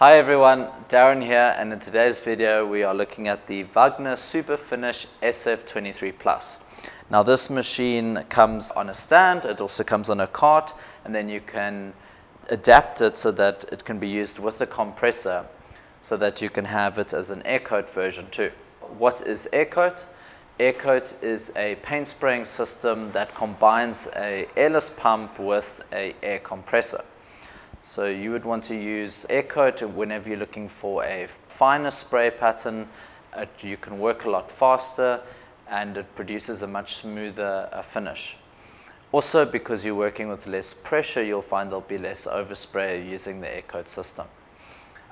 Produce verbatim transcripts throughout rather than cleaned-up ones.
Hi everyone, Darren here, and in today's video we are looking at the Wagner SuperFinish S F twenty-three plus. Now this machine comes on a stand, it also comes on a cart, and then you can adapt it so that it can be used with a compressor so that you can have it as an AirCoat version too. What is AirCoat? AirCoat is a paint spraying system that combines an airless pump with an air compressor. So you would want to use AirCoat whenever you're looking for a finer spray pattern. It, you can work a lot faster and it produces a much smoother uh, finish. Also, because you're working with less pressure, you'll find there'll be less overspray using the AirCoat system.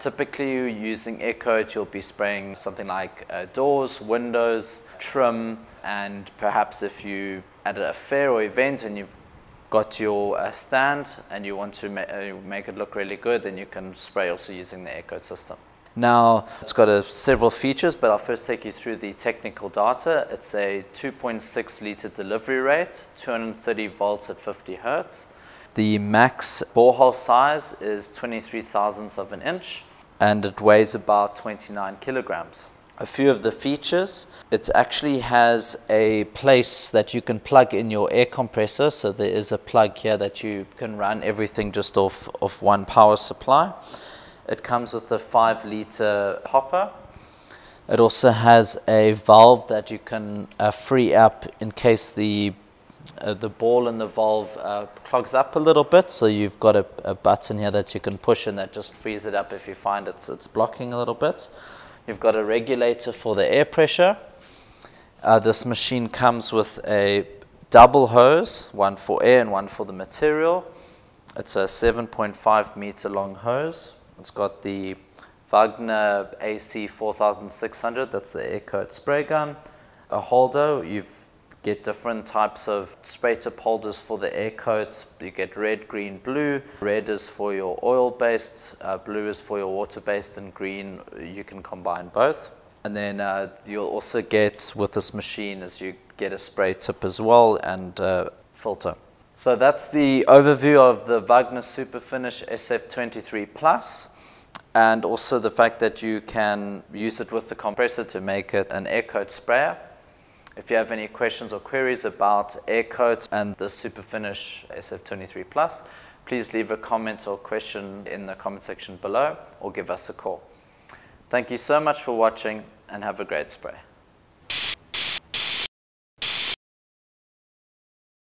Typically, using AirCoat, you'll be spraying something like uh, doors, windows, trim, and perhaps if you at a fair or event and you've got your uh, stand and you want to ma uh, make it look really good, then you can spray also using the AirCoat system. Now it's got uh, several features, but I'll first take you through the technical data. It's a two point six litre delivery rate, two hundred thirty volts at fifty hertz. The max borehole size is twenty-three thousandths of an inch and it weighs about twenty-nine kilograms. A few of the features: it actually has a place that you can plug in your air compressor, so there is a plug here that you can run everything just off of one power supply. It comes with a five litre hopper. It also has a valve that you can uh, free up in case the uh, the ball in the valve uh, clogs up a little bit, so you've got a, a button here that you can push and that just frees it up if you find it's, it's blocking a little bit. You've got a regulator for the air pressure. Uh, this machine comes with a double hose, one for air and one for the material. It's a seven point five meter long hose. It's got the Wagner A C forty-six hundred, that's the AirCoat spray gun. A holder, you get different types of spray tip holders for the AirCoat. You get red, green, blue. Red is for your oil-based, uh, blue is for your water-based, and green, you can combine both. And then uh, you'll also get with this machine is you get a spray tip as well and uh, filter. So that's the overview of the Wagner SuperFinish S F twenty-three plus, and also the fact that you can use it with the compressor to make it an AirCoat sprayer. If you have any questions or queries about AirCoat and the SuperFinish S F twenty-three plus, please leave a comment or question in the comment section below or give us a call. Thank you so much for watching and have a great spray.